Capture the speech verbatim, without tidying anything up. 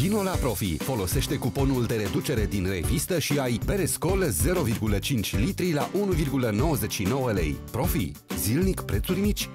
Vino la Profi. Folosește cuponul de reducere din revistă și ai Bere Skol zero virgulă cinci litri la unu virgulă nouăzeci și nouă lei. Profi. Zilnic prețuri mici.